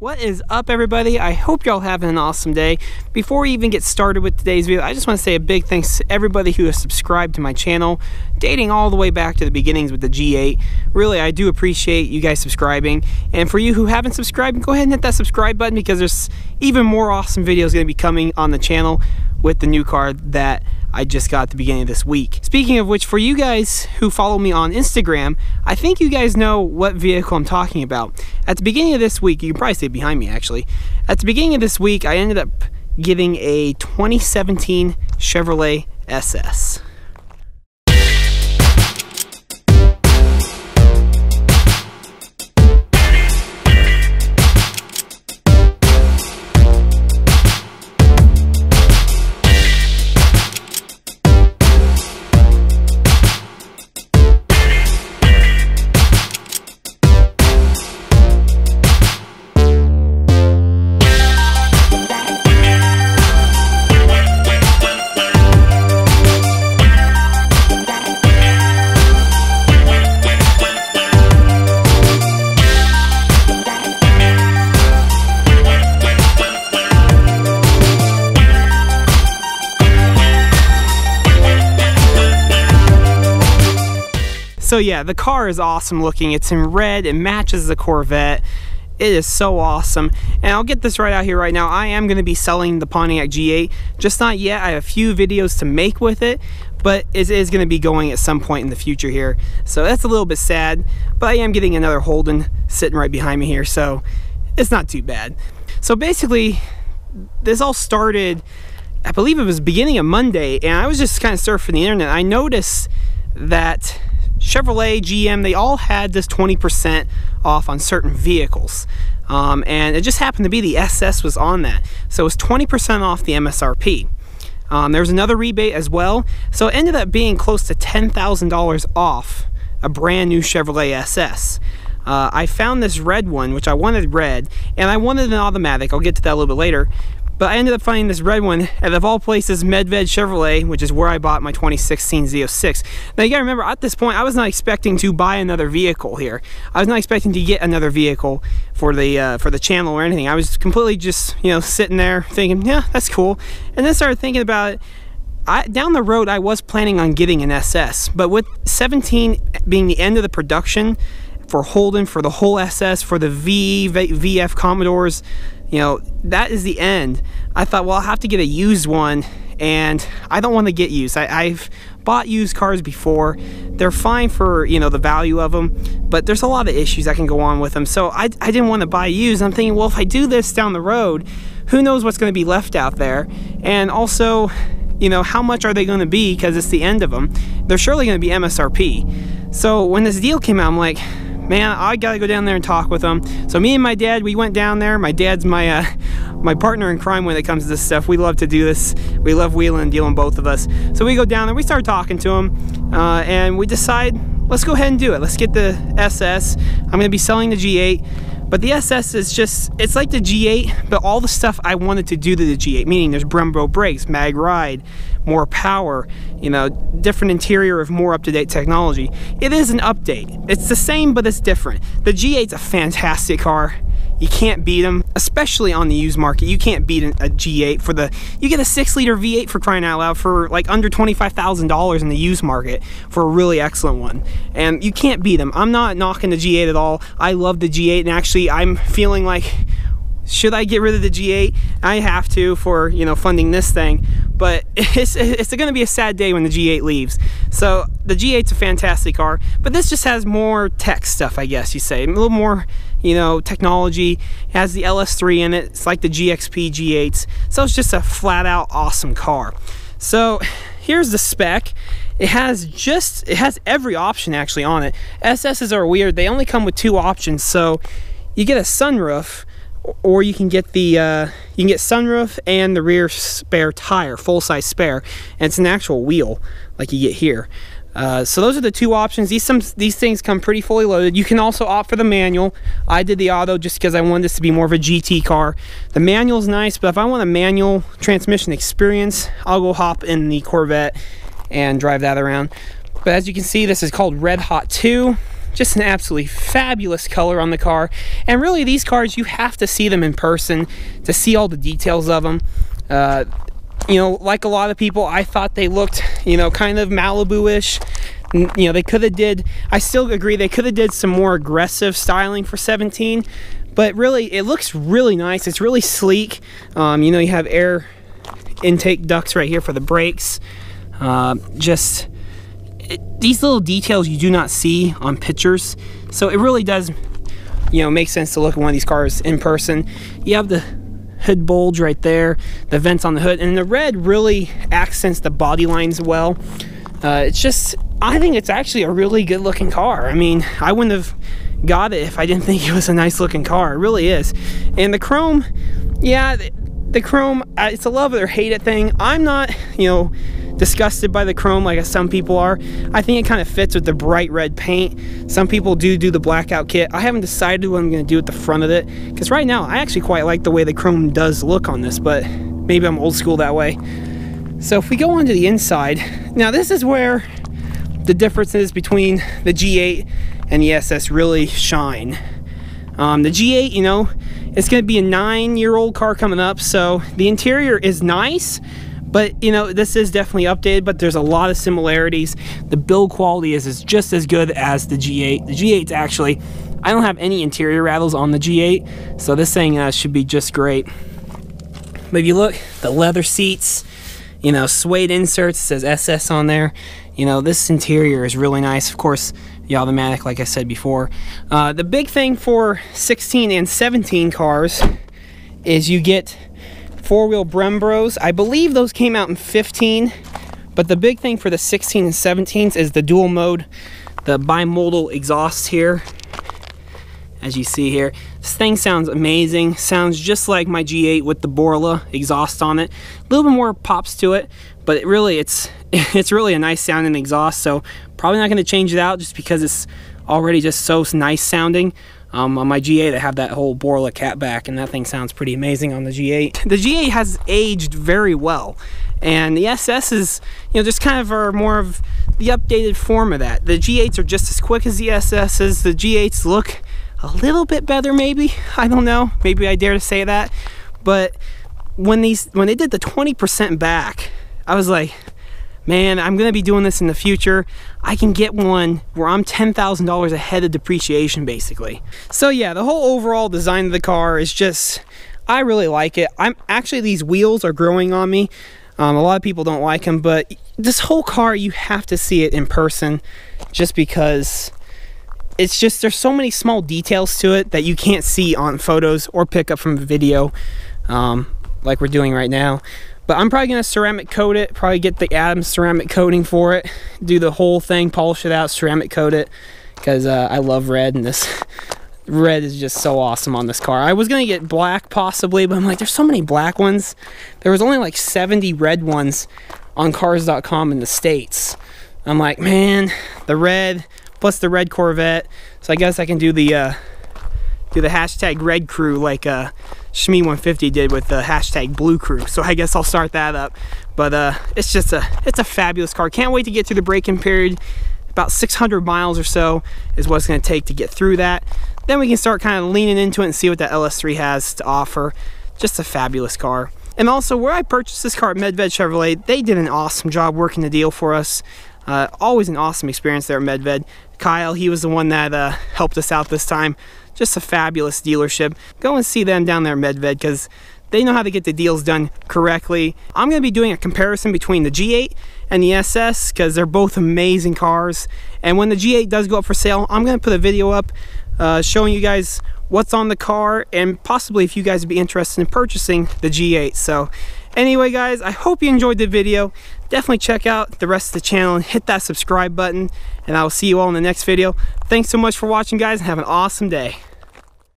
What is up, everybody? I hope y'all having an awesome day. Before we even get started with today's video, I just want to say a big thanks to everybody who has subscribed to my channel, dating all the way back to the beginnings with the G8. Really, I do appreciate you guys subscribing. And for you who haven't subscribed, go ahead and hit that subscribe button, because there's even more awesome videos going to be coming on the channel with the new car that I just got at the beginning of this week. Speaking of which, for you guys who follow me on Instagram, I think you guys know what vehicle I'm talking about. At the beginning of this week, you can probably see it behind me actually. At the beginning of this week, I ended up getting a 2017 Chevrolet SS. So yeah, the car is awesome looking. It's in red, it matches the Corvette. It is so awesome. And I'll get this right out here right now. I am gonna be selling the Pontiac G8, just not yet. I have a few videos to make with it, but it is gonna be going at some point in the future here. So that's a little bit sad, but I am getting another Holden sitting right behind me here, so it's not too bad. So basically, this all started, I believe it was beginning of Monday, and I was just kind of surfing the internet. I noticed that Chevrolet, GM, they all had this 20% off on certain vehicles. And it just happened to be the SS was on that. So it was 20% off the MSRP. There was another rebate as well. So it ended up being close to $10,000 off a brand new Chevrolet SS. I found this red one, which I wanted red, and I wanted an automatic. I'll get to that a little bit later. But I ended up finding this red one at, of all places, Medved Chevrolet, which is where I bought my 2016 Z06. Now you gotta remember, at this point, I was not expecting to buy another vehicle here. I was not expecting to get another vehicle for the channel or anything. I was completely just, you know, sitting there thinking, yeah, that's cool. And then started thinking about it. Down the road, I was planning on getting an SS, but with 17 being the end of the production for Holden, for the whole SS, for the VF Commodores, you know, that is the end. I thought, well, I'll have to get a used one, and I don't want to get used. I've bought used cars before. They're fine for, you know, the value of them, but there's a lot of issues that can go on with them. So I didn't want to buy used. I'm thinking, well, if I do this down the road, who knows what's going to be left out there? And also, you know, how much are they going to be, because it's the end of them? They're surely going to be MSRP. So when this deal came out, I'm like, man, I gotta go down there and talk with them. So me and my dad, we went down there. My dad's my partner in crime when it comes to this stuff. We love to do this. We love wheeling and dealing, both of us. So we go down there, we start talking to him, and we decide, let's go ahead and do it. Let's get the SS. I'm gonna be selling the G8, but the SS is just, it's like the G8, but all the stuff I wanted to do to the G8, meaning there's Brembo brakes, mag ride, more power, you know, different interior of more up-to-date technology. It is an update. It's the same, but it's different. The G8's a fantastic car. You can't beat them, especially on the used market. You can't beat a G8 for the, you get a 6-liter V8 for crying out loud for like under $25,000 in the used market for a really excellent one. And you can't beat them. I'm not knocking the G8 at all. I love the G8, and actually I'm feeling like, should I get rid of the G8? I have to, for, you know, funding this thing, but it's gonna be a sad day when the G8 leaves. So the G8's a fantastic car, but this just has more tech stuff, I guess you say, a little more, you know, technology. It has the LS3 in it. It's like the GXP G8s. So it's just a flat out awesome car. So here's the spec. It has every option actually on it. SS's are weird. They only come with two options. So you get a sunroof, or you can get the you can get sunroof and the rear spare tire, full-size spare, and it's an actual wheel like you get here. So those are the two options. These things come pretty fully loaded. You can also opt for the manual. I did the auto just because I wanted this to be more of a GT car. The manual's nice, but if I want a manual transmission experience, I'll go hop in the Corvette and drive that around. But as you can see, this is called Red Hot 2. Just an absolutely fabulous color on the car. And really, these cars, you have to see them in person to see all the details of them. You know, like a lot of people, I thought they looked, you know, kind of Malibu-ish. You know, they could have did, I still agree, they could have did some more aggressive styling for 17. But really, it looks really nice. It's really sleek. You know, you have air intake ducts right here for the brakes. These little details you do not see on pictures. So it really does, you know, make sense to look at one of these cars in person. You have the hood bulge right there, the vents on the hood, and the red really accents the body lines well. It's just, I think it's actually a really good looking car. I mean, I wouldn't have got it if I didn't think it was a nice looking car. It really is. And the chrome, yeah, the chrome, it's a love it or hate it thing. I'm not, you know, disgusted by the chrome like some people are. I think it kind of fits with the bright red paint. Some people do the blackout kit. I haven't decided what I'm going to do with the front of it, because right now I actually quite like the way the chrome does look on this, but maybe I'm old school that way. So if we go on to the inside, now this is where the differences between the G8 and the SS really shine. The G8, you know, it's going to be a 9-year-old car coming up, so the interior is nice. But, you know, this is definitely updated, but there's a lot of similarities. The build quality is just as good as the G8. The G8's actually, I don't have any interior rattles on the G8, so this thing should be just great. But if you look, the leather seats, you know, suede inserts, it says SS on there. You know, this interior is really nice. Of course, the automatic, like I said before. The big thing for 16 and 17 cars is you get four-wheel Brembos. I believe those came out in 15, but the big thing for the 16 and 17s is the dual mode, the bimodal exhaust here, as you see here. This thing sounds amazing. Sounds just like my G8 with the Borla exhaust on it. A little bit more pops to it, but it really, it's really a nice sounding exhaust, so probably not going to change it out just because it's already just so nice sounding. On my G8, I have that whole Borla catback, and that thing sounds pretty amazing on the G8. The G8 has aged very well, and the SS is, you know, just kind of are more of the updated form of that. The G8s are just as quick as the SSs. The G8s look a little bit better, maybe. I don't know. Maybe I dare to say that. But when they did the 20% back, I was like, man, I'm going to be doing this in the future. I can get one where I'm $10,000 ahead of depreciation, basically. So yeah, the whole overall design of the car is just, I really like it. I'm actually, these wheels are growing on me. A lot of people don't like them, but this whole car, you have to see it in person just because it's just, there's so many small details to it that you can't see on photos or pick up from video like we're doing right now. But I'm probably going to ceramic coat it, probably get the Adams ceramic coating for it, do the whole thing, polish it out, ceramic coat it, because I love red, and this red is just so awesome on this car. I was going to get black possibly, but I'm like, there's so many black ones. There was only like 70 red ones on cars.com in the States. I'm like, man, the red, plus the red Corvette, so I guess I can do the hashtag red crew like Shmee 150 did with the hashtag blue crew. So I guess I'll start that up. But it's just it's a fabulous car. Can't wait to get through the break-in period. About 600 miles or so is what it's going to take to get through that. Then we can start kind of leaning into it and see what that LS3 has to offer. Just a fabulous car. And also, where I purchased this car at Medved Chevrolet, they did an awesome job working the deal for us. Always an awesome experience there at Medved. Kyle, he was the one that helped us out this time. Just a fabulous dealership. Go and see them down there at Medved because they know how to get the deals done correctly. I'm going to be doing a comparison between the G8 and the SS because they're both amazing cars. And when the G8 does go up for sale, I'm going to put a video up showing you guys what's on the car and possibly if you guys would be interested in purchasing the G8. So anyway, guys, I hope you enjoyed the video. Definitely check out the rest of the channel and hit that subscribe button, and I will see you all in the next video. Thanks so much for watching, guys, and have an awesome day.